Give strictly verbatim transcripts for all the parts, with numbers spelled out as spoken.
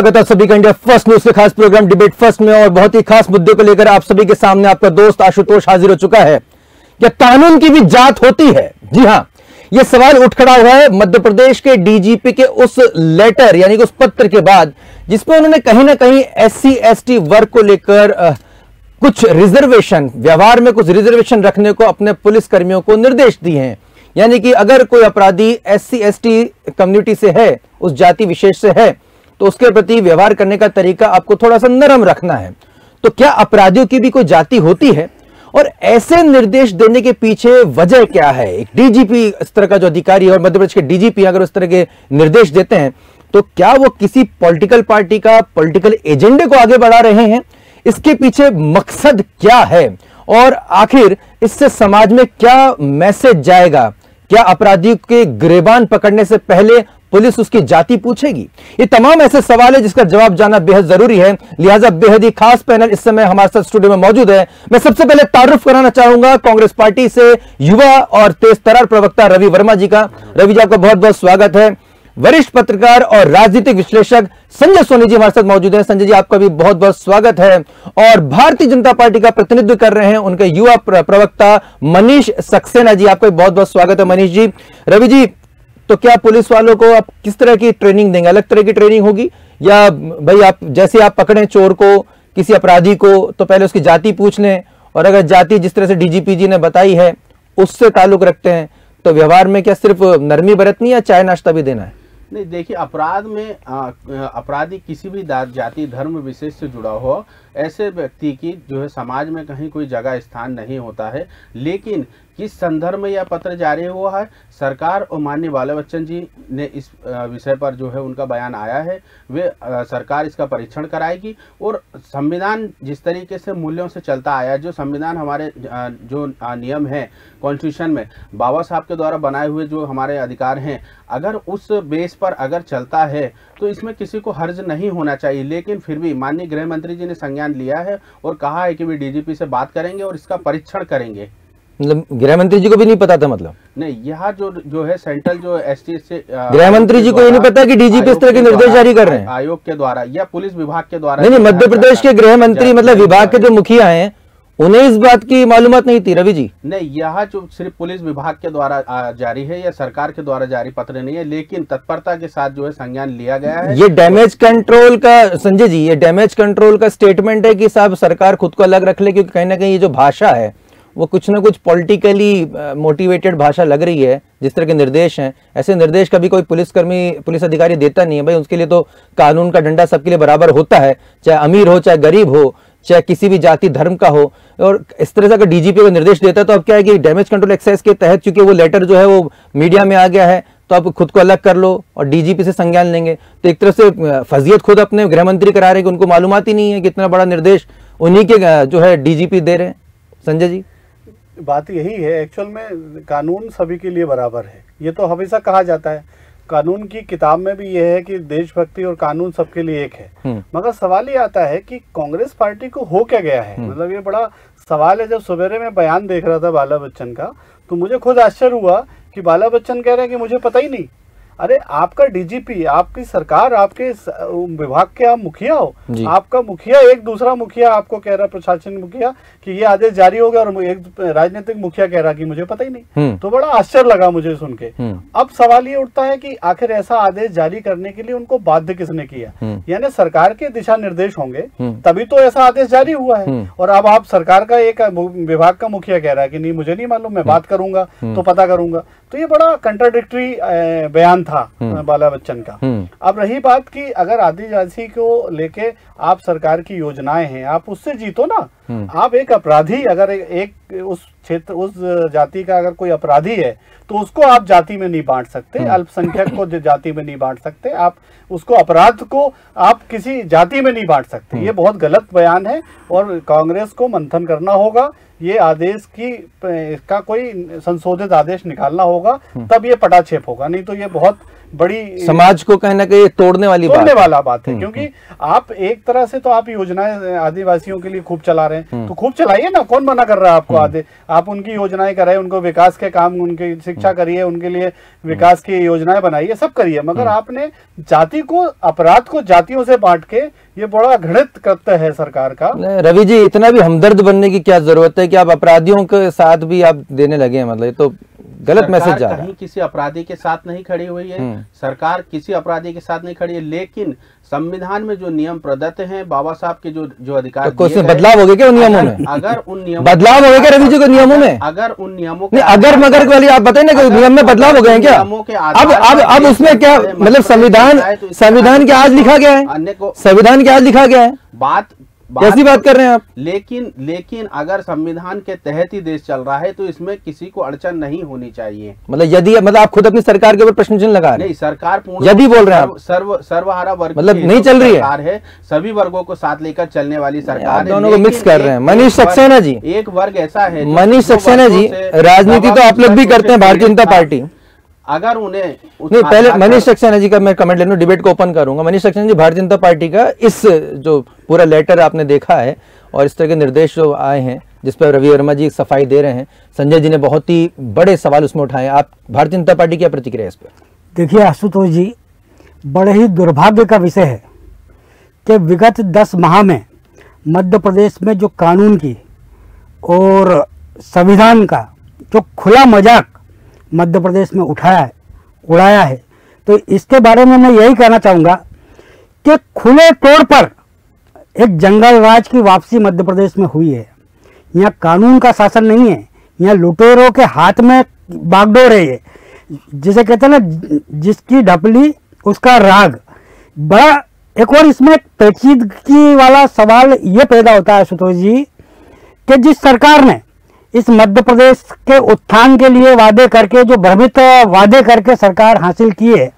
स्वागत है सभी का इंडिया फर्स्ट न्यूज के खास प्रोग्राम डिबेट फर्स्ट में, और बहुत ही खास मुद्दे को लेकर आप सभी के सामने आपका दोस्त आशुतोष हाजिर हो चुका है। क्या कानून की भी जात होती है? जी हाँ, यह सवाल उठ खड़ा हुआ है मध्य प्रदेश के डीजीपी के उस लेटर यानी कि उस पत्र के बाद जिसमें उन्होंने कहीं ना कहीं एस सी एस टी वर्ग को लेकर कुछ रिजर्वेशन, व्यवहार में कुछ रिजर्वेशन रखने को अपने पुलिस कर्मियों को निर्देश दिए हैं। यानी कि अगर कोई अपराधी S C S T community से है, उस जाति विशेष से है, तो उसके प्रति व्यवहार करने का तरीका आपको थोड़ा सा नरम रखना है। तो क्या अपराधियों की भी कोई जाति होती है, और ऐसे निर्देश देने के पीछे वजह क्या है? एक डीजीपी, इस तरह का जो अधिकारी है, और मध्य प्रदेश के डीजीपी अगर उस तरह के निर्देश देते हैं तो क्या वो किसी पॉलिटिकल पार्टी का पॉलिटिकल एजेंडे को आगे बढ़ा रहे हैं? इसके पीछे मकसद क्या है, और आखिर इससे समाज में क्या मैसेज जाएगा? क्या अपराधियों के गिरबान पकड़ने से पहले पुलिस उसकी जाति पूछेगी? ये तमाम ऐसे सवाल है जिसका जवाब जानना बेहद जरूरी है, लिहाजा बेहद ही खास पैनल इस समय हमारे साथ स्टूडियो में मौजूद है। मैं सबसे पहले तारुफ कराना चाहूंगा कांग्रेस पार्टी से युवा और तेज तरार प्रवक्ता रवि वर्मा जी का। रवि जी, आपका बहुत बहुत स्वागत है। वरिष्ठ पत्रकार और राजनीतिक विश्लेषक संजय सोनी जी हमारे साथ मौजूद हैं। संजय जी, आपका भी बहुत बहुत स्वागत है। और भारतीय जनता पार्टी का प्रतिनिधित्व कर रहे हैं उनके युवा प्रवक्ता मनीष सक्सेना जी, आपका भी बहुत बहुत स्वागत है मनीष जी। रवि जी, तो क्या पुलिस वालों को आप किस तरह की ट्रेनिंग देंगे? अलग तरह की ट्रेनिंग होगी, या भाई आप जैसे आप पकड़ें चोर को, किसी अपराधी को, तो पहले उसकी जाति पूछ लें, और अगर जाति जिस तरह से डीजीपी जी ने बताई है उससे ताल्लुक रखते हैं तो व्यवहार में क्या सिर्फ नरमी बरतनी या चाय नाश्ता भी देना है? नहीं, देखिए, अपराध में अपराधी किसी भी जाति धर्म विशेष से जुड़ा हो, ऐसे व्यक्ति की जो है समाज में कहीं कोई जगह स्थान नहीं होता है। लेकिन किस संदर्भ में यह पत्र जारी हुआ है, सरकार और माननीय बालवचन जी ने इस विषय पर जो है उनका बयान आया है, वे सरकार इसका परीक्षण कराएगी। और संविधान जिस तरीके से मूल्यों से चलता आया, जो संविधान हमारे जो नियम है कॉन्स्टिट्यूशन में बाबा साहब के द्वारा बनाए हुए जो हमारे अधिकार हैं, अगर उस बेस पर अगर चलता है तो इसमें किसी को हर्ज नहीं होना चाहिए। लेकिन फिर भी माननीय गृह मंत्री जी ने संज्ञान लिया है और कहा है कि वे डीजीपी से बात करेंगे और इसका परीक्षण करेंगे। मतलब गृह मंत्री जी को भी नहीं पता था? मतलब नहीं, यहाँ जो जो है सेंट्रल जो एसटी से गृह मंत्री जी को ये नहीं पता कि डीजीपी इस तरह के निर्देश जारी कर रहे हैं आयोग के द्वारा या पुलिस विभाग के द्वारा? नहीं, मध्य प्रदेश के गृह मंत्री मतलब विभाग के जो मुखिया हैं उन्हें इस बात की मालूमात नहीं थी? रवि जी, नहीं, यह जो सिर्फ पुलिस विभाग के द्वारा जारी है या सरकार के द्वारा जारी पत्र नहीं है, लेकिन तत्परता के साथ जो है संज्ञान लिया गया है। ये डैमेज कंट्रोल का, संजय जी, ये डैमेज कंट्रोल का स्टेटमेंट है कि साहब सरकार खुद को अलग रख ले, क्योंकि कहीं ना कहीं ये जो भाषा है वो कुछ ना कुछ पॉलिटिकली मोटिवेटेड भाषा लग रही है। जिस तरह के निर्देश हैं, ऐसे निर्देश कभी कोई पुलिसकर्मी, पुलिस अधिकारी देता नहीं है। भाई उसके लिए तो कानून का डंडा सबके लिए बराबर होता है, चाहे अमीर हो, चाहे गरीब हो, चाहे किसी भी जाति धर्म का हो। और इस तरह से अगर डीजीपी को निर्देश देता है तो अब क्या है कि डैमेज कंट्रोल एक्सरसाइज के तहत चूंकि वो लेटर जो है वो मीडिया में आ गया है, तो आप खुद को अलग कर लो और डीजीपी से संज्ञान लेंगे। तो एक तरह से फजीयत खुद अपने गृह मंत्री करा रहे हैं कि उनको मालूमात ही नहीं है कि इतना बड़ा निर्देश उन्हीं के जो है डीजीपी दे रहे हैं। संजय जी, बात यही है, एक्चुअल में कानून सभी के लिए बराबर है, ये तो हमेशा कहा जाता है। कानून की किताब में भी यह है कि देशभक्ति और कानून सबके लिए एक है। मगर सवाल ये आता है कि कांग्रेस पार्टी को हो क्या गया है? मतलब ये बड़ा सवाल है। जब सवेरे में बयान देख रहा था बाला बच्चन का, तो मुझे खुद आश्चर्य हुआ कि बाला बच्चन कह रहे हैं कि मुझे पता ही नहीं। अरे आपका डीजीपी, आपकी सरकार, आपके विभाग के आप मुखिया हो, आपका मुखिया एक दूसरा मुखिया आपको कह रहा, प्रशासनिक मुखिया, कि ये आदेश जारी हो गया, और एक राजनीतिक मुखिया कह रहा कि मुझे पता ही नहीं। तो बड़ा आश्चर्य लगा मुझे सुन के। अब सवाल ये उठता है कि आखिर ऐसा आदेश जारी करने के लिए उनको बाध्य किसने किया? यानी सरकार के दिशा निर्देश होंगे तभी तो ऐसा आदेश जारी हुआ है। और अब आप सरकार का एक विभाग का मुखिया कह रहा है कि नहीं मुझे नहीं मालूम, मैं बात करूंगा तो पता करूंगा। तो ये बड़ा कंट्राडिक्टरी बयान था बाला बच्चन का। अब रही बात कि अगर आदिवासी को लेके आप सरकार की योजनाएं हैं, आप उससे जीतो ना। आप एक अपराधी, अगर एक उस क्षेत्र उस जाति का अगर कोई अपराधी है तो उसको आप जाति में नहीं बांट सकते, अल्पसंख्यक को जाति में नहीं बांट सकते, आप उसको अपराध को आप किसी जाति में नहीं बांट सकते। ये बहुत गलत बयान है और कांग्रेस को मंथन करना होगा। ये आदेश की इसका कोई संशोधित आदेश निकालना होगा, तब ये पटाक्षेप होगा, नहीं तो ये बहुत बड़ी समाज को कहना कि ये तोड़ने वाली तोड़ने बात वाला बात है, क्योंकि आप एक तरह से तो आप योजनाएं आदिवासियों के लिए खूब चला रहे हैं, तो खूब चलाइए ना, कौन मना कर रहा है आपको। आधे आप उनकी योजनाएं कराए, उनको विकास के काम, उनकी शिक्षा करिए, उनके लिए विकास की योजनाएं बनाइए, सब करिए, मगर आपने जाति को, अपराध को जातियों से बांट के, ये बड़ा घृणित कृत्य है सरकार का। रवि जी, इतना भी हमदर्द बनने की क्या जरूरत है कि आप अपराधियों के साथ भी आप देने लगे हैं, मतलब ये तो गलत मैसेज जा रहा है। कहीं किसी अपराधी के साथ नहीं खड़ी हुई है सरकार, किसी अपराधी के साथ नहीं खड़ी है, लेकिन संविधान में जो नियम प्रदत्त हैं, बाबा साहब के जो जो अधिकार, तो बदलाव हो गए क्या उन नियमों में? अगर उन नियमों बदलाव हो गए क्या रवि जी के नियमों में? अगर उन नियमों के अगर मगर वाली आप बताए ना, नियम में बदलाव हो गए क्या? अब अब अब उसमें क्या मतलब, संविधान संविधान के आज लिखा गया है, संविधान के आज लिखा गया है, बात कैसी बात कर रहे हैं आप। लेकिन लेकिन अगर संविधान के तहत ही देश चल रहा है तो इसमें किसी को अड़चन नहीं होनी चाहिए। मतलब यदि मतलब आप खुद अपनी सरकार के ऊपर प्रश्न चिन्ह लगा रहे हैं। नहीं, सरकार पूर्ण यदि बोल रहे हैं आप, सर्व सर्वहारा वर्ग मतलब नहीं चल रही है, सभी वर्गों को साथ लेकर चलने वाली सरकार, दोनों को मिक्स कर रहे हैं। मनीष सक्सेना जी, एक वर्ग ऐसा है, मनीष सक्सेना जी, राजनीति तो आप लोग भी करते हैं भारतीय जनता पार्टी, अगर उन्हें नहीं, पहले मनीष सक्सेना जी का मैं कमेंट ले लूं, डिबेट को ओपन करूंगा। मनीष सक्सेना जी, भारतीय जनता पार्टी का इस जो पूरा लेटर आपने देखा है और इस तरह के निर्देश जो आए हैं जिस पर रवि वर्मा जी सफाई दे रहे हैं, संजय जी ने बहुत ही बड़े सवाल उसमें उठाए, आप भारतीय जनता पार्टी की प्रतिक्रिया इस पर? देखिए आशुतोष जी, बड़े ही दुर्भाग्य का विषय है कि विगत दस माह में मध्य प्रदेश में जो कानून की और संविधान का जो खुला मजाक मध्य प्रदेश में उठाया है, उड़ाया है, तो इसके बारे में मैं यही कहना चाहूँगा कि खुले तौर पर एक जंगल राज की वापसी मध्य प्रदेश में हुई है। यहाँ कानून का शासन नहीं है, यहाँ लुटेरों के हाथ में बागडोर है। ये जिसे कहते हैं ना, जिसकी ढपली उसका राग। बड़ा एक और इसमें पेचीदगी वाला सवाल ये पैदा होता है आशुतोष जी कि जिस सरकार ने इस मध्य प्रदेश के उत्थान के लिए वादे करके, जो भ्रमित वादे करके सरकार हासिल की है,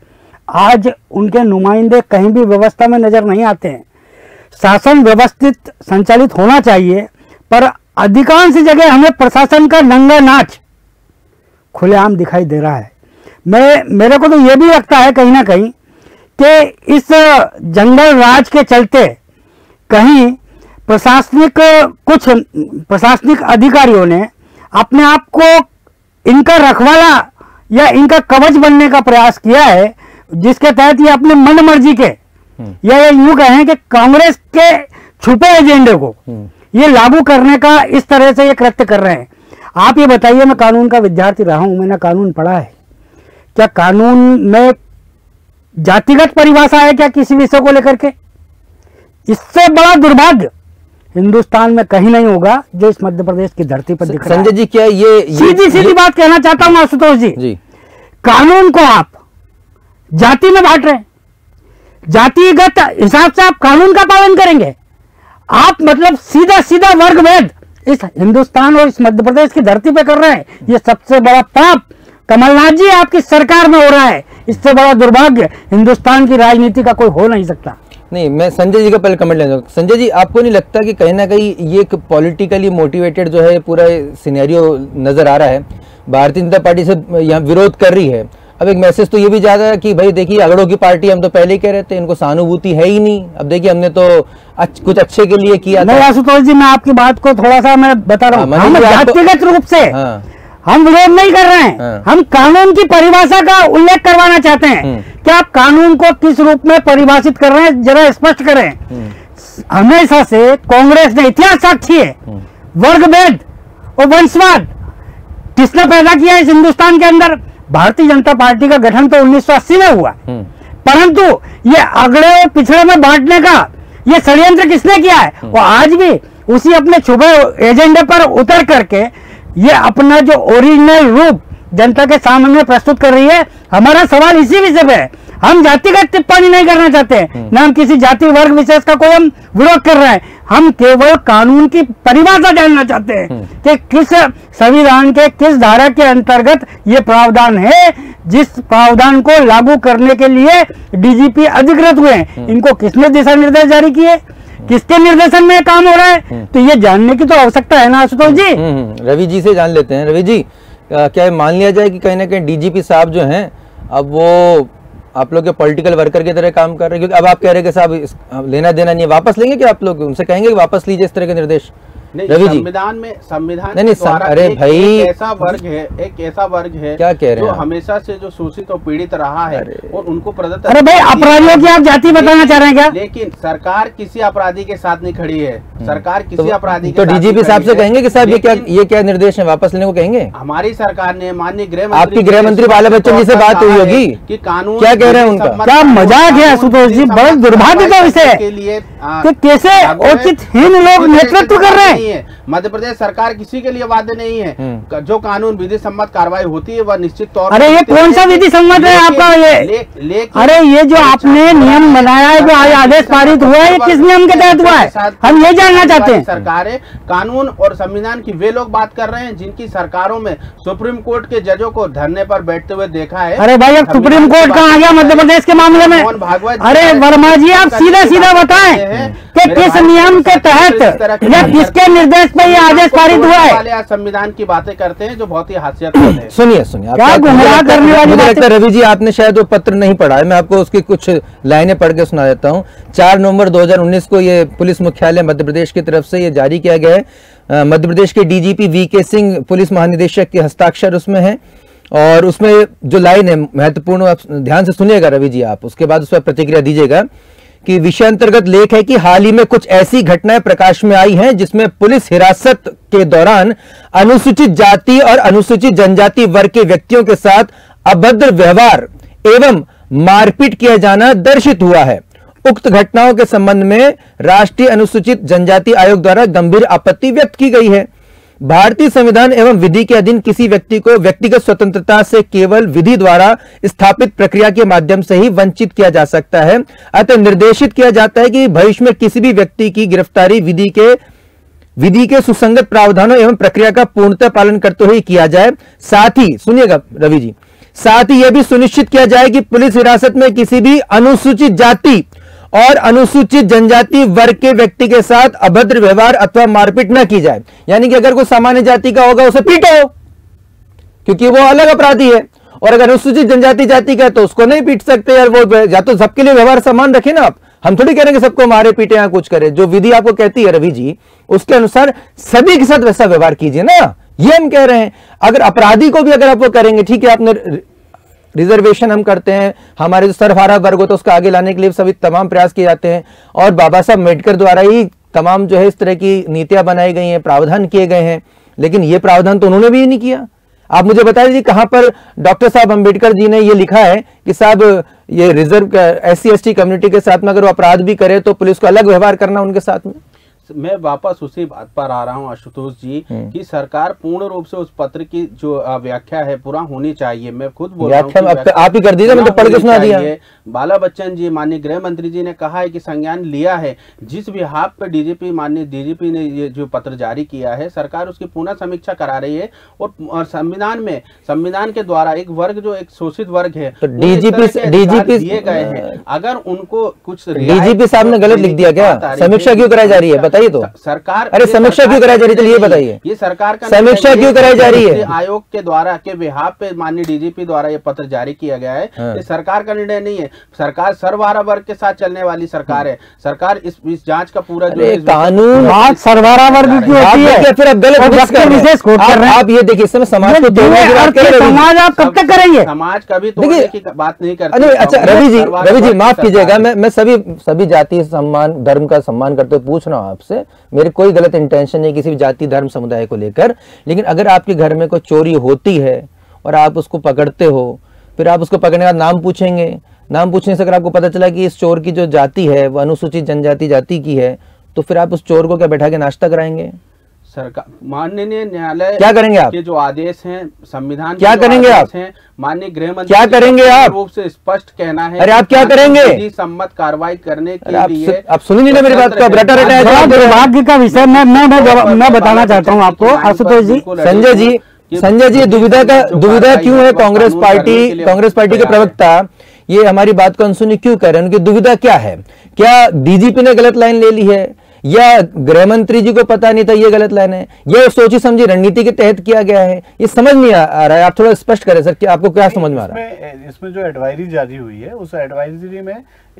आज उनके नुमाइंदे कहीं भी व्यवस्था में नज़र नहीं आते हैं। शासन व्यवस्थित संचालित होना चाहिए, पर अधिकांश जगह हमें प्रशासन का नंगा नाच खुलेआम दिखाई दे रहा है। मैं मेरे को तो ये भी लगता है कहीं ना कहीं कि इस जंगल राज के चलते कहीं प्रशासनिक कुछ प्रशासनिक अधिकारियों ने अपने आप को इनका रखवाला या इनका कवच बनने का प्रयास किया है, जिसके तहत ये अपने मन मर्जी के या ये यूं कहें कि कांग्रेस के छुपे एजेंडे को ये लागू करने का इस तरह से ये कृत्य कर रहे हैं। आप ये बताइए, मैं कानून का विद्यार्थी रहा हूं, मैंने कानून पढ़ा है, क्या कानून में जातिगत परिभाषा है क्या किसी विषय को लेकर के? इससे बड़ा दुर्भाग्य हिंदुस्तान में कहीं नहीं होगा जो इस मध्य प्रदेश की धरती पर दिख रहा है। संजय जी, क्या ये, ये सीधी सीधी बात कहना चाहता हूँ आशुतोष जी, जी कानून को आप जाति में बांट रहे हैं, जातिगत हिसाब से आप कानून का पालन करेंगे। आप मतलब सीधा सीधा वर्गभेद इस हिंदुस्तान और इस मध्य प्रदेश की धरती पर कर रहे हैं। ये सबसे बड़ा पाप कमलनाथ जी आपकी सरकार में हो रहा है। इससे बड़ा दुर्भाग्य हिंदुस्तान की राजनीति का कोई हो नहीं सकता। नहीं, मैं संजय जी का पहले कमेंट लेना। संजय जी, आपको नहीं लगता कि कहीं ना कहीं ये एक पॉलिटिकली मोटिवेटेड जो है पूरा सिनेरियो नज़र आ रहा है, भारतीय जनता पार्टी से यहाँ विरोध कर रही है। अब एक मैसेज तो ये भी जा रहा है कि भाई देखिए, अगड़ों की पार्टी, हम तो पहले कह रहे थे इनको सहानुभूति है ही नहीं, अब देखिए हमने तो अच्छ, कुछ अच्छे के लिए किया। नहीं आशुतोष जी, मैं आपकी बात को थोड़ा सा मैं बता रहा हूँ, हम व्यक्तिगत रूप से हम विरोध नहीं कर रहे हैं, हम कानून की परिभाषा का उल्लेख करवाना चाहते हैं कि आप कानून को किस रूप में परिभाषित कर रहे हैं, जरा स्पष्ट करें। हमेशा से कांग्रेस ने, इतिहास साक्षी है, वर्गभेद और वंशवाद किसने पैदा किया इस हिंदुस्तान के अंदर? भारतीय जनता पार्टी का गठन तो उन्नीस सौ अस्सी में हुआ, परंतु ये अगड़े और पिछड़े में बांटने का ये षड्यंत्र किसने किया है? और आज भी उसी अपने छुपे एजेंडे पर उतर करके ये अपना जो ओरिजिनल रूप जनता के सामने प्रस्तुत कर रही है। हमारा सवाल इसी विषय पे है, हम जातिगत टिप्पणी नहीं करना चाहते हैं, न हम किसी जाति वर्ग विशेष का कोई हम विरोध कर रहे हैं, हम केवल कानून की परिभाषा जानना चाहते हैं कि किस संविधान के किस धारा के अंतर्गत ये प्रावधान है, जिस प्रावधान को लागू करने के लिए डीजीपी अधिकृत हुए हैं, इनको किसने दिशा निर्देश जारी किए, किसके निर्देशन में काम हो रहा है, तो ये जानने की तो आवश्यकता है ना आशुतोष जी। रवि जी से जान लेते हैं। रवि जी, क्या मान लिया जाए कि कहीं ना कहीं डीजीपी साहब जो हैं, अब वो आप लोग के पॉलिटिकल वर्कर की तरह काम कर रहे हैं, क्योंकि अब आप कह रहे हैं कि साहब लेना देना नहीं है, वापस लेंगे कि आप लोग उनसे कहेंगे कि वापस लीजिए इस तरह के निर्देश? रवि जी संविधान में संविधान नहीं, नहीं, अरे एक, भाई एक ऐसा वर्ग है, एक ऐसा वर्ग है क्या कह रहे हैं जो हमेशा से जो शोषित और पीड़ित रहा है और उनको प्रदत्त। अरे भाई अपराधियों की आप जाति बताना चाह रहे हैं क्या? लेकिन सरकार किसी अपराधी के साथ नहीं खड़ी है, सरकार किसी अपराधी तो डीजीपी साहब से कहेंगे कि साहब ये क्या ये क्या निर्देश है, वापस लेने को कहेंगे? हमारी सरकार ने माननीय गृह मंत्री आपकी गृह मंत्री बालवचन जी से बात हुई होगी कि कानून क्या कह रहे हैं उनका? क्या मजाक है आशुतोष जी, बहुत दुर्भाग्य का विषय के लिए कैसे औचित्यहीन लोग नेतृत्व कर रहे हैं। मध्य प्रदेश सरकार किसी के लिए वादे नहीं है, जो कानून विधि सम्मत कार्रवाई होती है वह निश्चित तौर पर। अरे ये कौन सा विधि सम्मत है आपका? ये ले, ले, अरे ये जो आपने नियम बनाया है, जो आज आदेश पारित हुआ है, किस नियम के तहत हुआ है, हम ये जानना चाहते हैं। सरकारें कानून और संविधान की वे लोग बात कर रहे हैं जिनकी सरकारों में सुप्रीम कोर्ट के जजों को धरने पर बैठते हुए देखा है। अरे भाई अब सुप्रीम कोर्ट कहाँ आ गया मध्य प्रदेश के मामले में? अरे वर्मा जी आप सीधा सीधा बताए कि किस नियम के तहत या किसके निर्देश पर ये आदेश पारित हुआ है? संविधान की बातें करते हैं जो बहुत ही हास्यास्पद है। सुनिए सुनिए क्या गुमराह करने वाली बात है। रवि जी आपने शायद वो पत्र नहीं पढ़ा है, मैं आपको उसकी कुछ लाइनें पढ़ के सुना देता हूँ। चार नवंबर दो हज़ार उन्नीस को ये पुलिस मुख्यालय मध्य प्रदेश की तरफ से ये जारी किया गया है। मध्य प्रदेश के डीजीपी वी के सिंह पुलिस महानिदेशक के हस्ताक्षर उसमें है और उसमें जो लाइन है महत्वपूर्ण, आप ध्यान से सुनिएगा रवि जी, आप उसके बाद उस पर प्रतिक्रिया दीजिएगा कि विषय अंतर्गत लेख है कि हाल ही में कुछ ऐसी घटनाएं प्रकाश में आई हैं जिसमें पुलिस हिरासत के दौरान अनुसूचित जाति और अनुसूचित जनजाति वर्ग के व्यक्तियों के साथ अभद्र व्यवहार एवं मारपीट किया जाना दर्शित हुआ है। उक्त घटनाओं के संबंध में राष्ट्रीय अनुसूचित जनजाति आयोग द्वारा गंभीर आपत्ति व्यक्त की गई है। भारतीय संविधान एवं विधि के अधीन किसी व्यक्ति को व्यक्तिगत स्वतंत्रता से केवल विधि द्वारा स्थापित प्रक्रिया के माध्यम से ही वंचित किया जा सकता है, अतः निर्देशित किया जाता है कि भविष्य में किसी भी व्यक्ति की गिरफ्तारी विधि के विधि के सुसंगत प्रावधानों एवं प्रक्रिया का पूर्णतः पालन करते हुए किया जाए। साथ ही सुनिएगा रवि जी, साथ ही यह भी सुनिश्चित किया जाए कि पुलिस हिरासत में किसी भी अनुसूचित जाति और अनुसूचित जनजाति वर्ग के व्यक्ति के साथ अभद्र व्यवहार अथवा मारपीट न की जाए। यानी कि अगर कोई सामान्य जाति का होगा उसे पीटो क्योंकि वो अलग अपराधी है, और अगर अनुसूचित जनजाति जाति का है तो उसको नहीं पीट सकते यार। वो या तो सबके लिए व्यवहार समान रखे ना आप, हम थोड़ी कह रहे हैं कि सबको मारे पीटे या कुछ करे। जो विधि आपको कहती है रवि जी उसके अनुसार सभी के साथ वैसा व्यवहार कीजिए ना, ये हम कह रहे हैं। अगर अपराधी को भी अगर आप वो करेंगे, ठीक है आपने रिजर्वेशन हम करते हैं, हमारे जो सर्वहारा वर्ग होता है उसका आगे लाने के लिए सभी तमाम प्रयास किए जाते हैं और बाबा साहब अम्बेडकर द्वारा ही तमाम जो है इस तरह की नीतियां बनाई गई हैं, प्रावधान किए गए हैं, लेकिन ये प्रावधान तो उन्होंने भी नहीं किया। आप मुझे बता दीजिए कहाँ पर डॉक्टर साहब अम्बेडकर जी ने ये लिखा है कि साहब ये reserve S C S T community के साथ में अगर वो अपराध भी करे तो पुलिस को अलग व्यवहार करना उनके साथ में? मैं वापस उसी बात पर आ रहा हूं आशुतोष जी कि सरकार पूर्ण रूप से उस पत्र की जो व्याख्या है पूरा होनी चाहिए। मैं खुद बोल रहा हूं आप ही कर दीजिए, मैं तो पढ़ के सुना दिया। बालवचन जी माननीय गृह मंत्री जी ने कहा है कि संज्ञान लिया है, जिस विभाग पर डीजीपी माननीय डीजीपी ने ये जो पत्र जारी किया है सरकार उसकी पुनः समीक्षा करा रही है और संविधान में संविधान के द्वारा एक वर्ग जो एक शोषित वर्ग है डीजीपी डीजीपी दिए गए हैं, अगर उनको कुछ डीजीपी साहब ने गलत लिख दिया क्या? समीक्षा क्यों कराई जा रही है बताइए तो सरकार? अरे समीक्षा क्यों कराई जा रही है ये बताइए, ये सरकार का समीक्षा क्यों कराई जा रही है? आयोग के द्वारा के विभाग पे माननीय डीजीपी द्वारा ये पत्र जारी किया गया है, ये सरकार का निर्णय नहीं है। सरकार सर्वहारा वर्ग के साथ चलने वाली सरकार है, सरकार इस इस जांच का पूरा जो कानून सर्वहारा वर्ग की होती है। फिर अब आप ये देखिए इसमें समाज समाज आप कब तक करेंगे? समाज कभी तोड़ने की बात नहीं करते। अच्छा रवि जी रवि जी माफ कीजिएगा, मैं मैं सभी सभी जाति सम्मान धर्म का सम्मान करते हुए पूछ रहा हूँ आपसे, मेरे कोई गलत इंटेंशन नहीं किसी भी जाति धर्म समुदाय को लेकर, लेकिन अगर आपके घर में कोई चोरी होती है और आप उसको पकड़ते हो, फिर आप उसको पकड़ने का नाम पूछेंगे, नाम पूछने से अगर आपको पता चला कि इस चोर की जो जाति है वो अनुसूचित जनजाति जाति की है, तो फिर आप उस चोर को क्या बैठा के नाश्ता कराएंगे? सरकार माननीय न्यायालय क्या करेंगे आप? के जो आदेश हैं संविधान क्या करेंगे आप? माननीय गृह मंत्री क्या करेंगे आप? रूप से स्पष्ट कहना है। अरे आप क्या करेंगे? सम्मत कार्रवाई करने के लिए आप सुन ही नहीं मेरी बात को, रटा रटा दुर्भाग्य का विषय। मैं मैं बताना चाहता हूँ आपको आशुतोष जी, संजय जी संजय जी दुविधा का दुविधा क्यों है? कांग्रेस पार्टी कांग्रेस पार्टी के प्रवक्ता ये हमारी बात को अनसुनी क्यों कर रहे हैं? उनकी दुविधा क्या है? क्या डीजीपी ने गलत लाइन ले ली है या गृह मंत्री जी को पता नहीं था ये गलत लाइन है, यह सोची समझी रणनीति के तहत किया गया है, ये समझ नहीं आ रहा है। आप थोड़ा स्पष्ट करें सर कि आपको क्या समझ में आ रहा है। इसमें जो एडवाइजरी जारी हुई है उस एडवाइजरी में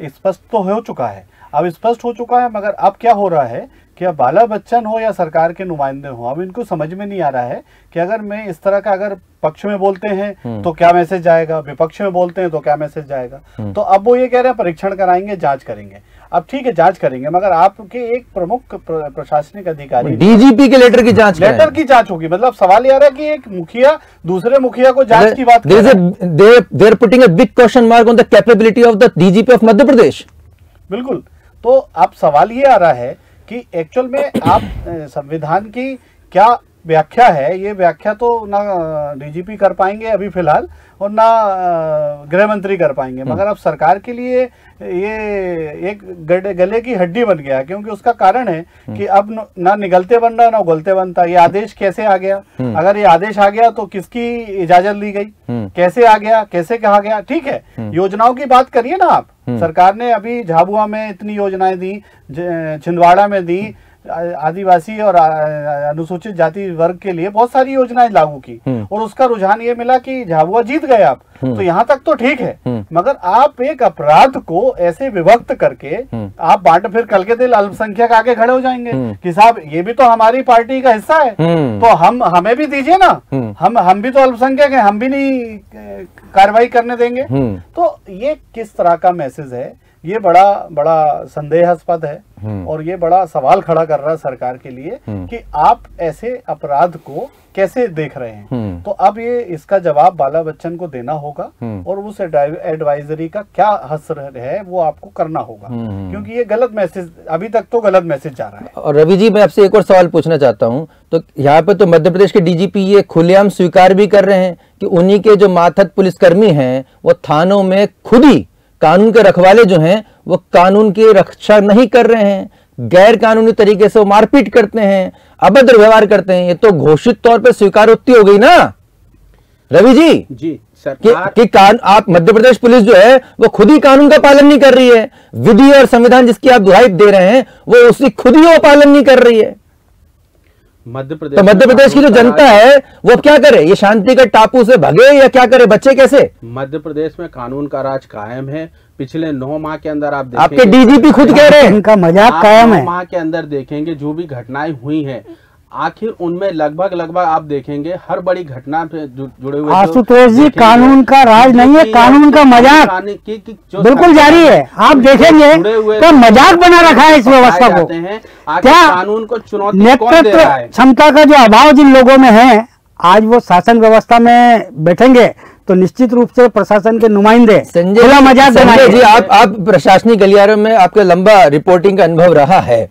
स्पष्ट तो हो चुका है, अब स्पष्ट हो चुका है, मगर अब क्या हो रहा है कि अब बालवचन हो या सरकार के नुमाइंदे हो, अब इनको समझ में नहीं आ रहा है कि अगर मैं इस तरह का अगर पक्ष में बोलते हैं तो क्या मैसेज जाएगा, विपक्ष में बोलते हैं तो क्या मैसेज जाएगा। तो अब वो ये कह रहे हैं परीक्षण कराएंगे, जांच करेंगे। अब ठीक है जांच करेंगे, मगर आपके एक प्रमुख प्रशासनिक अधिकारी डीजीपी के लेटर की जांच लेटर की जांच होगी, मतलब सवाल ये आ रहा है कि एक मुखिया दूसरे मुखिया को जांच की बात कर रहे हैं। They are putting a big question mark on the capability of the DGP of Madhya Pradesh. बिल्कुल, तो अब सवाल ये आ रहा है कि एक्चुअल में आप संविधान की क्या व्याख्या है, ये व्याख्या तो ना डीजीपी कर पाएंगे अभी फिलहाल और ना गृह मंत्री कर पाएंगे, मगर अब सरकार के लिए ये एक गले की हड्डी बन गया, क्योंकि उसका कारण है कि अब ना निगलते बन रहा ना उगलते बनता। ये आदेश कैसे आ गया, अगर ये आदेश आ गया तो किसकी इजाजत ली गई, कैसे आ गया, कैसे कहा गया। ठीक है योजनाओं की बात करिए ना आप, सरकार ने अभी झाबुआ में इतनी योजनाएं दी, छिंदवाड़ा में दी, आदिवासी और अनुसूचित जाति वर्ग के लिए बहुत सारी योजनाएं लागू की और उसका रुझान ये मिला कि झाबुआ जीत गए आप, तो यहाँ तक तो ठीक है, मगर आप एक अपराध को ऐसे विभक्त करके आप बांट, फिर कल के दिन अल्पसंख्यक आगे खड़े हो जाएंगे कि साहब ये भी तो हमारी पार्टी का हिस्सा है तो हम हमें भी दीजिए ना, हम हम भी तो अल्पसंख्यक हैं, हम भी नहीं कार्रवाई करने देंगे। तो ये किस तरह का मैसेज है, ये बड़ा बड़ा संदेहास्पद है और ये बड़ा सवाल खड़ा कर रहा है सरकार के लिए कि आप ऐसे अपराध को कैसे देख रहे हैं। तो अब ये इसका जवाब बालवचन को देना होगा और उस एडवाइजरी का क्या असर है वो आपको करना होगा, क्योंकि ये गलत मैसेज अभी तक तो गलत मैसेज जा रहा है। और रवि जी मैं आपसे एक और सवाल पूछना चाहता हूँ, तो यहाँ पे तो मध्य प्रदेश के डीजीपी ये खुलेआम स्वीकार भी कर रहे हैं कि उन्हीं के जो मातहत पुलिसकर्मी है वो थानों में खुद ही कानून के रखवाले जो हैं वो कानून की रक्षा नहीं कर रहे हैं, गैर कानूनी तरीके से वो मारपीट करते हैं, अभद्र व्यवहार करते हैं, ये तो घोषित तौर पे स्वीकारोक्ति हो गई ना रवि जी जी सरकार कि, कि कान, आप मध्य प्रदेश पुलिस जो है वो खुद ही कानून का पालन नहीं कर रही है, विधि और संविधान जिसकी आप दुहाई दे रहे हैं वो उसकी खुद ही वो पालन नहीं कर रही है। मध्य प्रदेश तो मध्य प्रदेश की जो जनता है वो क्या करे, ये शांति के टापू से भगे या क्या करे, बच्चे कैसे? मध्य प्रदेश में कानून का राज कायम है, पिछले नौ माह के अंदर आप देखेंगे, आपके डीजीपी खुद कह रहे हैं इनका मजाक कायम है। माह के अंदर देखेंगे जो भी घटनाएं हुई हैं, आखिर उनमें लगभग लगभग आप देखेंगे हर बड़ी घटना पे जुड़े हुए। आशुतोष जी कानून का राज नहीं है, कानून का मजाक बिल्कुल जारी है, आप देखेंगे तो मजाक बना रखा है इस व्यवस्था को। क्या कानून को चुनौती नेतृत्व क्षमता का जो अभाव जिन लोगों में है आज वो शासन व्यवस्था में बैठेंगे तो निश्चित रूप से प्रशासन के नुमाइंदे खुला मजाक बनाएंगे। जी आप आप प्रशासनिक गलियारों में आपका लंबा रिपोर्टिंग का अनुभव रहा है,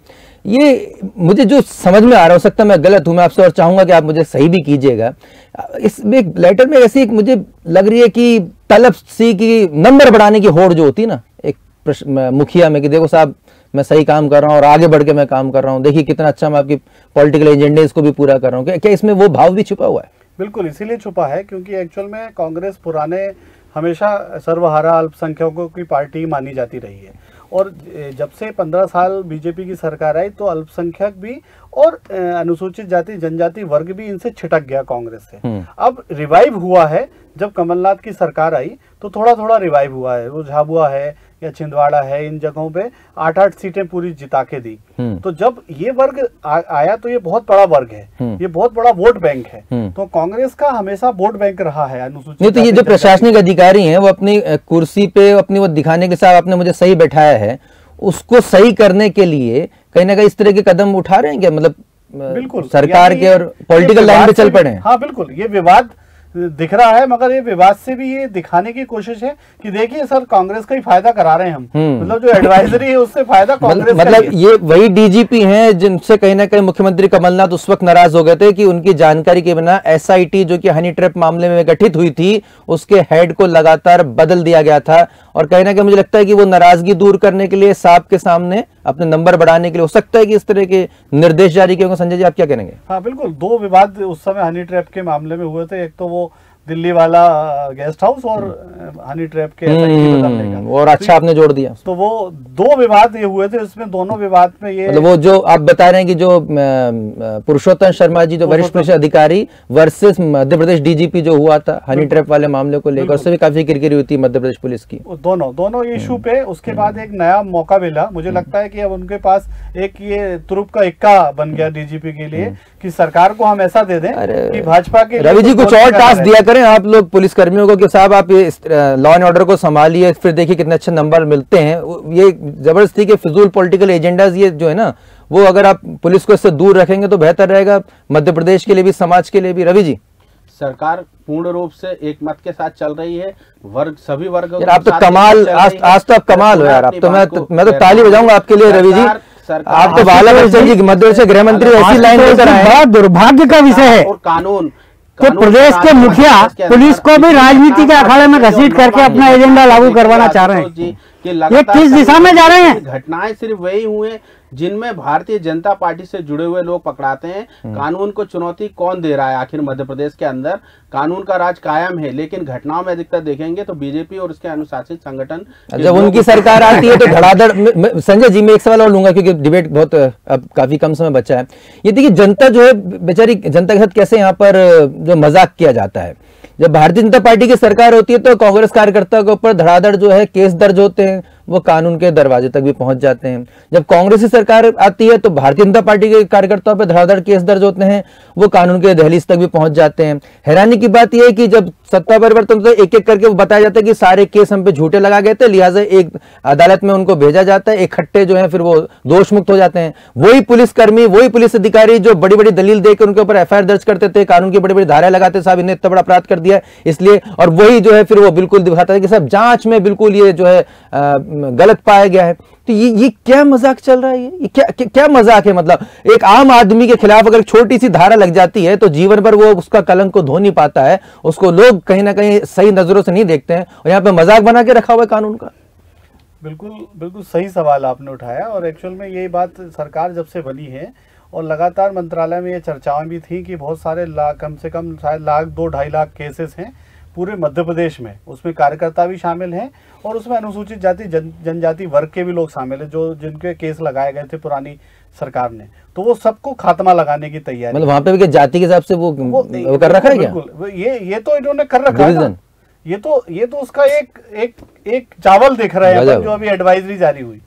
ये मुझे जो समझ में आ रहा, हो सकता है मैं गलत हूं, मैं आपसे और चाहूंगा कि आप मुझे सही भी कीजिएगा। इस एक लेटर में ऐसी एक मुझे लग रही है कि तलब सी की नंबर बढ़ाने की होड़ जो होती है ना एक मुखिया में कि देखो साहब मैं सही काम कर रहा हूं और आगे बढ़ के मैं काम कर रहा हूं, देखिए कितना अच्छा मैं आपकी पॉलिटिकल एजेंडे इसको भी पूरा कर रहा हूं, क्या इसमें वो भाव भी छुपा हुआ है? बिल्कुल इसीलिए छुपा है क्योंकि एक्चुअल में कांग्रेस पुराने हमेशा सर्वहारा अल्पसंख्यकों की पार्टी मानी जाती रही है और जब से पंद्रह साल बीजेपी की सरकार आई तो अल्पसंख्यक भी और अनुसूचित जाति जनजाति वर्ग भी इनसे छिटक गया कांग्रेस से। अब रिवाइव हुआ है, जब कमलनाथ की सरकार आई तो थोड़ा थोड़ा रिवाइव हुआ है, वो झाबुआ है या छिंदवाड़ा है, इन जगहों पे आठ आठ सीटें पूरी जिता के दी। तो जब ये वर्ग आ, आया तो ये बहुत बड़ा वर्ग है, ये बहुत बड़ा वोट बैंक है, तो कांग्रेस का हमेशा वोट बैंक रहा है अनुसूचित। नहीं तो ये जो प्रशासनिक अधिकारी हैं वो अपनी कुर्सी पे अपनी वो दिखाने के साथ आपने मुझे सही बैठाया है उसको सही करने के लिए कहीं ना कहीं इस तरह के कदम उठा रहे हैं क्या, मतलब बिल्कुल सरकार के और पॉलिटिकल लाइन पे चल पड़े हैं। हाँ बिल्कुल ये विवाद दिख रहा है, मगर ये विवाद से भी ये दिखाने की कोशिश है कि देखिए सर कांग्रेस का ही फायदा करा रहे हैं हम, मतलब जो एडवाइजरी है उससे फायदा कांग्रेस मतलब, मतलब ये वही डीजीपी हैं जिनसे कहीं ना कहीं मुख्यमंत्री कमलनाथ उस वक्त नाराज हो गए थे कि उनकी जानकारी के बिना एसआईटी जो कि हनी ट्रैप मामले में गठित हुई थी उसके हेड को लगातार बदल दिया गया था और कहीं ना कहीं मुझे लगता है कि वो नाराजगी दूर करने के लिए साहब के सामने अपने नंबर बढ़ाने के लिए हो सकता है कि इस तरह के निर्देश जारी किए होंगे। संजय जी आप क्या कहेंगे? हाँ बिल्कुल, दो विवाद उस समय हनी ट्रैप के मामले में हुए थे, एक तो वो दिल्ली वाला गेस्ट हाउस और हनी ट्रैप के ऐसा और अच्छा आपने जोड़ दिया। तो वो दो विवाद ये हुए थे, इसमें दोनों विवाद में ये मतलब वो जो आप बता रहे हैं कि जो पुरुषोत्तम शर्मा जी जो वरिष्ठ पुलिस अधिकारी वर्सेस मध्य प्रदेश डीजीपी जो हुआ था हनी ट्रैप वाले मामले को लेकर, उससे भी काफी किरकिरी हुई थी मध्य प्रदेश पुलिस की। दोनों दोनों इशू पे उसके बाद एक नया मौका मिला, मुझे लगता है कि अब उनके पास एक ये तुरुप का इक्का बन गया डीजीपी के लिए कि सरकार को हम ऐसा दे दें कि भाजपा के। रवि जी कुछ और टास्क दिया करें आप लोग पुलिस कर्मियों को कि साहब आप ये लॉ एंड ऑर्डर को संभालिए, फिर देखिए कितने अच्छे नंबर मिलते हैं। ये जबरदस्ती के फिजूल पॉलिटिकल एजेंडाज ये जो है ना वो अगर आप पुलिस को इससे दूर रखेंगे तो बेहतर रहेगा मध्य प्रदेश के लिए भी, समाज के लिए भी। रवि जी सरकार पूर्ण रूप से एक मत के साथ चल रही है, वर्ग सभी वर्ग आप तो कमाल, आज तो आप कमाल हो यार, आप तो मैं मैं तो ताली बजाऊंगा आपके लिए रवि जी। आप तो बालवचन जी मध्य से गृह मंत्री ऐसी लाइन लेकर आए, बड़ा दुर्भाग्य का विषय है। और कानून तो प्रदेश के मुखिया पुलिस को भी राजनीति के अखाड़े में घसीट करके अपना एजेंडा लागू करवाना चाह रहे हैं, ये किस दिशा में जा रहे हैं। घटनाएं सिर्फ वही हुए जिनमें भारतीय जनता पार्टी से जुड़े हुए लोग पकड़ाते हैं। कानून को चुनौती कौन दे रहा है? आखिर मध्य प्रदेश के अंदर कानून का राज कायम है, लेकिन घटनाओं में अधिकतर देखेंगे तो बीजेपी और उसके अनुशासित संगठन जब उनकी सरकार आती है तो धड़ाधड़। संजय जी मैं एक सवाल और लूंगा क्योंकि डिबेट बहुत अब काफी कम समय बचा है। ये देखिए जनता जो है बेचारी, जनता के साथ कैसे यहाँ पर जो मजाक किया जाता है। जब भारतीय जनता पार्टी की सरकार होती है तो कांग्रेस कार्यकर्ताओं के ऊपर धड़ाधड़ जो है केस दर्ज होते हैं, वो कानून के दरवाजे तक भी पहुंच जाते हैं। जब कांग्रेस की सरकार आती है तो भारतीय जनता पार्टी के कार्यकर्ताओं पर धड़ाधड़ केस दर्ज होते हैं, वो कानून के दहलीज तक भी पहुंच जाते हैं। हैरानी की बात यह है कि जब सत्ता परिवर्तन तो एक एक करके बताया जाता है कि सारे केस हम पे झूठे लगा गए थे, लिहाजा एक अदालत में उनको भेजा जाता है, इकट्ठे जो है फिर वो दोष मुक्त हो जाते हैं। वही पुलिसकर्मी, वही पुलिस अधिकारी जो बड़ी बड़ी दलील देकर उनके ऊपर एफ आई आर दर्ज करते थे, कानून की बड़ी बड़ी धाराएं लगाते, साहब इन्हें इतना बड़ा अपराध कर दिया इसलिए, और वही जो है फिर वो बिल्कुल दिखाता है कि साहब जांच में बिल्कुल ये जो है गलत पाया गया है। तो ये ये क्या मजाक चल रहा है, ये क्या क्या, क्या मजाक है। मतलब एक आम आदमी के खिलाफ अगर छोटी सी धारा लग जाती है तो जीवन भर वो उसका कलंक को धो नहीं पाता है, उसको लोग कहीं ना कहीं सही नजरों से नहीं देखते हैं, और यहाँ पे मजाक बना के रखा हुआ है कानून का। बिल्कुल बिल्कुल सही सवाल आपने उठाया, और एक्चुअल में यही बात सरकार जब से बनी है और लगातार मंत्रालय में ये चर्चाएं भी थी कि बहुत सारे लाख, कम से कम शायद लाख दो ढाई लाख केसेस हैं पूरे मध्य प्रदेश में, उसमें कार्यकर्ता भी शामिल हैं और उसमें अनुसूचित जाति जन जनजाति वर्ग के भी लोग शामिल हैं जो जिनके केस लगाए गए थे पुरानी सरकार ने, तो वो सबको खात्मा लगाने की तैयारी। मतलब वहाँ पे भी जाति के हिसाब से वो, वो, वो कर रखा है क्या? ये ये तो इन्होंने कर रखा है, ये तो ये तो उसका एक एक एक चावल दिख रहा है जो अभी एडवाइजरी जारी हुई,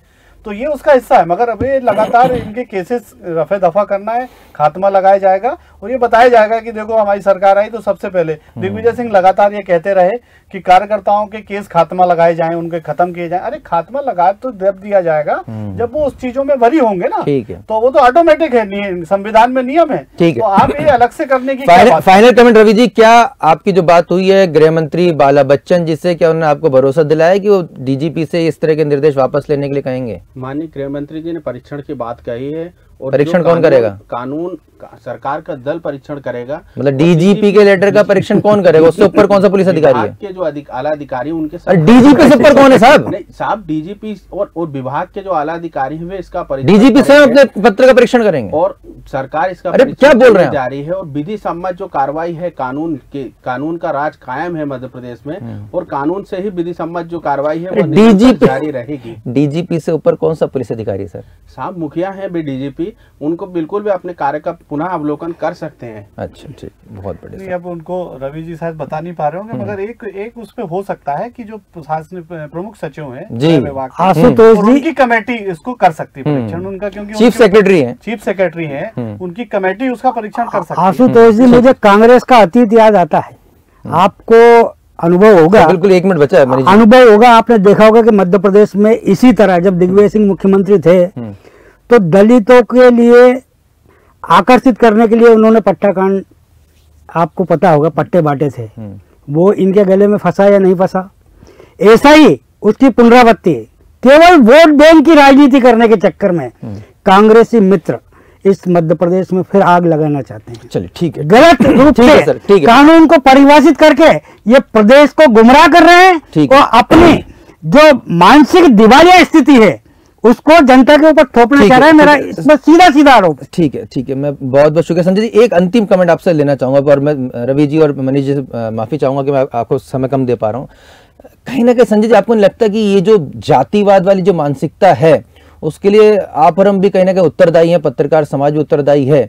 तो ये उसका हिस्सा है। मगर अभी लगातार इनके केसेस रफे दफा करना है, खात्मा लगाया जाएगा और ये बताया जाएगा कि देखो हमारी सरकार आई तो सबसे पहले दिग्विजय सिंह लगातार ये कहते रहे कि कार्यकर्ताओं के केस खात्मा लगाए जाएं, उनके खत्म किए जाएं। अरे खात्मा लगा तो जब दिया जाएगा जब वो उस चीजों में वरी होंगे ना, तो वो तो ऑटोमेटिक है, संविधान में नियम है, तो आप ये अलग से करने की। फाइनल कमेंट रवि जी, क्या आपकी जो बात हुई है गृह मंत्री बालबच्चन जी से, क्या उन्होंने आपको भरोसा दिलाया कि वो डीजीपी से इस तरह के निर्देश वापस लेने के लिए कहेंगे? माननीय गृह मंत्री जी ने परीक्षण की बात कही है, और परीक्षण कौन करेगा? कानून का, सरकार का दल परीक्षण करेगा। मतलब डीजीपी के लेटर का परीक्षण कौन करेगा? उससे ऊपर कौन सा पुलिस अधिकारी है? के जो अधिक, आला अधिकारी उनके साथ, डीजीपी से ऊपर कौन है साहब? नहीं साहब, डीजीपी और और विभाग के जो आला अधिकारी है वे इसका परीक्षण, डीजीपी से अपने पत्र का परीक्षण करेंगे और सरकार इसका क्या बोल रहे हैं जारी है। और विधि सम्मत जो कार्रवाई है, कानून के कानून का राज कायम है मध्य प्रदेश में, और कानून से ही विधि सम्मत जो कार्रवाई है वो डीजीपी जारी रहेगी। डीजीपी से ऊपर कौन सा पुलिस अधिकारी सर? साहब मुखिया है वे डीजीपी, उनको बिल्कुल भी अपने कार्य का पुनः अवलोकन कर सकते हैं। अच्छा ठीक, बहुत बढ़िया। अब उनको रवि जी शायद बता नहीं पा रहे होंगे, मगर एक एक उस पे हो सकता है कि जो प्रशासनिक प्रमुख सचिव हैं आशुतोष जी, उनकी कमेटी इसको कर सकती है परीक्षण उनका, क्योंकि चीफ सेक्रेटरी है, चीफ सेक्रेटरी है उनकी कमेटी उसका परीक्षण कर सकती है। आशुतोष जी मुझे कांग्रेस का अतीत याद आता है, आपको अनुभव होगा, बिल्कुल एक मिनट बचा है, अनुभव होगा, आपने देखा होगा कि मध्य प्रदेश में इसी तरह जब दिग्विजय सिंह मुख्यमंत्री थे तो दलितों के लिए आकर्षित करने के लिए उन्होंने पट्टाकांड, आपको पता होगा, पट्टे बांटे थे, वो इनके गले में फंसा या नहीं फंसा? ऐसा ही उसकी पुनरावृत्ति, केवल वोट बैंक की राजनीति करने के चक्कर में कांग्रेसी मित्र इस मध्य प्रदेश में फिर आग लगाना चाहते हैं। चलिए ठीक है, गलत रूप से कानून को परिभाषित करके ये प्रदेश को गुमराह कर रहे हैं और अपनी जो मानसिक दिवालिया स्थिति है उसको जनता के ऊपर थोपना चाह रहा है, मेरा इसमें सीधा सीधा आरोप। ठीक है ठीक है, मैं बहुत बहुत शुक्रिया संजय जी। एक अंतिम कमेंट आपसे लेना चाहूंगा, और मैं रवि जी और मनीष जी से माफी चाहूंगा कि मैं आपको समय कम दे पा रहा हूँ। कहीं ना कहीं संजय जी, आपको नहीं लगता कि ये जो जातिवाद वाली जो मानसिकता है उसके लिए आप और हम भी कहीं ना कहीं उत्तरदायी है, पत्रकार समाज भी उत्तरदायी है।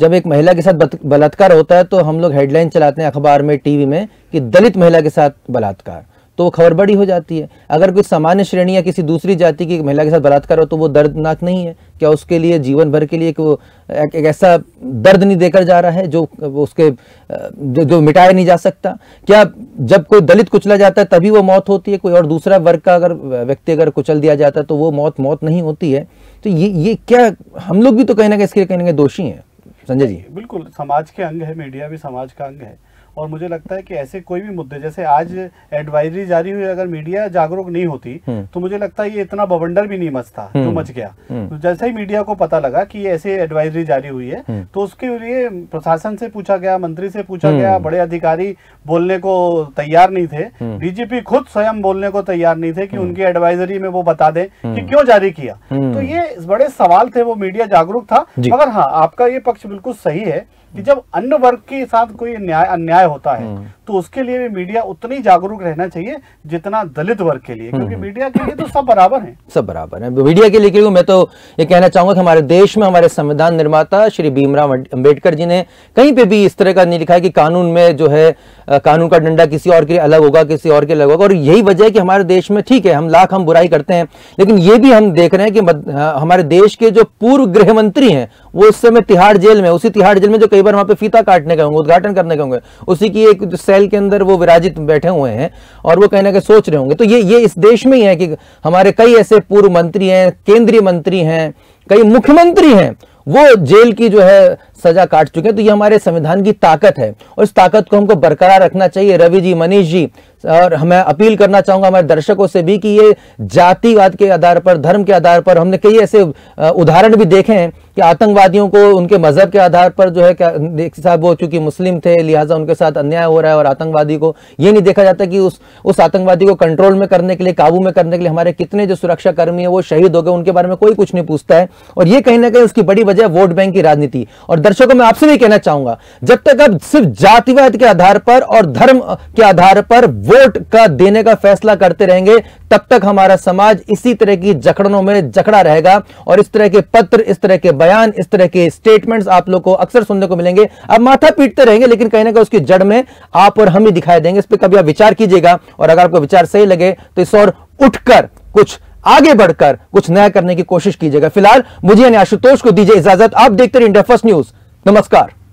जब एक महिला के साथ बलात्कार होता है तो हम लोग हेडलाइन चलाते हैं अखबार में, टीवी में कि दलित महिला के साथ बलात्कार, तो वो खबर बड़ी हो जाती है। अगर कोई सामान्य श्रेणी या किसी दूसरी जाति की महिला के साथ बलात्कार हो तो वो दर्दनाक नहीं है क्या? उसके लिए जीवन भर के लिए कि वो एक, एक ऐसा दर्द नहीं देकर जा रहा है जो उसके जो, जो मिटाया नहीं जा सकता क्या? जब कोई दलित कुचला जाता है तभी वो मौत होती है, कोई और दूसरा वर्ग का अगर व्यक्ति अगर कुचल दिया जाता है तो वो मौत मौत नहीं होती है? तो ये ये क्या हम लोग भी तो कहीं ना कहीं इसके लिए कहीं ना कहीं दोषी हैं संजय जी? बिल्कुल, समाज के अंग है, मीडिया भी समाज का अंग है, और मुझे लगता है कि ऐसे कोई भी मुद्दे, जैसे आज एडवाइजरी जारी हुई, अगर मीडिया जागरूक नहीं होती तो मुझे लगता है ये इतना बवंडर भी नहीं मचता जो मच गया। तो जैसे ही मीडिया को पता लगा कि ऐसे एडवाइजरी जारी हुई है तो उसके लिए प्रशासन से पूछा गया, मंत्री से पूछा गया, बड़े अधिकारी बोलने को तैयार नहीं थे, डीजीपी खुद स्वयं बोलने को तैयार नहीं थे कि उनकी एडवाइजरी में वो बता दें कि क्यों जारी किया। तो ये बड़े सवाल थे, वो मीडिया जागरूक था। मगर हाँ, आपका ये पक्ष बिल्कुल सही है कि जब अन्य वर्ग के साथ कोई न्याय अन्याय होता है तो उसके लिए भी मीडिया उतनी जागरूक रहना चाहिए जितना दलित वर्ग के लिए, क्योंकि मीडिया के लिए तो सब बराबर हैं, सब बराबर हैं मीडिया के लिए। क्योंकि मैं तो ये कहना चाहूंगा कि हमारे देश में हमारे संविधान निर्माता श्री भीमराव अंबेडकर जी ने कहीं पे भी इस तरह का नहीं लिखा है कि कानून में जो है कानून का डंडा किसी और के लिए अलग होगा, किसी और के अलग होगा। और यही वजह है कि हमारे देश में, ठीक है, हम लाख हम बुराई करते हैं, लेकिन ये भी हम देख रहे हैं कि हमारे देश के जो पूर्व गृह मंत्री हैं वो इस समय तिहाड़ जेल में, उसी तिहाड़ जेल में जो कई बार वहां पे फीता काटने के होंगे, उद्घाटन करने के होंगे, उसी की एक सेल के अंदर वो विराजित बैठे हुए हैं और वो कहीं ना कहीं सोच रहे होंगे। तो ये ये इस देश में ही है कि हमारे कई ऐसे पूर्व मंत्री हैं, केंद्रीय मंत्री हैं, कई मुख्यमंत्री हैं, वो जेल की जो है सजा काट चुके हैं। तो ये हमारे संविधान की ताकत है और इस ताकत को हमको बरकरार रखना चाहिए। रवि जी, मनीष जी, और मैं अपील करना चाहूंगा हमारे दर्शकों से भी कि ये जातिवाद के आधार पर, धर्म के आधार पर, हमने कई ऐसे उदाहरण भी देखे हैं कि आतंकवादियों को उनके मजहब के आधार पर जो है क्या साहब वो चूंकि मुस्लिम थे लिहाजा उनके साथ अन्याय हो रहा है, और आतंकवादी को ये नहीं देखा जाता कि उस उस आतंकवादी को कंट्रोल में करने के लिए, काबू में करने के लिए हमारे कितने जो सुरक्षाकर्मी है वो शहीद हो गए, उनके बारे में कोई कुछ नहीं पूछता है। और ये कहीं ना कहीं उसकी बड़ी वजह वोट बैंक की राजनीति। और दर्शकों, मैं आपसे भी कहना चाहूंगा, जब तक आप सिर्फ जातिवाद के आधार पर और धर्म के आधार पर वोट का देने का फैसला करते रहेंगे तब तक हमारा समाज इसी तरह की जकड़नों में जकड़ा रहेगा, और इस तरह के पत्र, इस तरह के बयान, इस तरह के स्टेटमेंट्स आप लोग को अक्सर सुनने को मिलेंगे। आप माथा पीटते रहेंगे लेकिन कहीं ना कहीं उसकी जड़ में आप और हम ही दिखाई देंगे। इस पर कभी आप विचार कीजिएगा, और अगर आपको विचार सही लगे तो इस और उठकर कुछ आगे बढ़कर कुछ नया करने की कोशिश कीजिएगा। फिलहाल मुझे यानी आशुतोष को दीजिए इजाजत। आप देखते रहिए इंडिया फर्स्ट न्यूज। नमस्कार।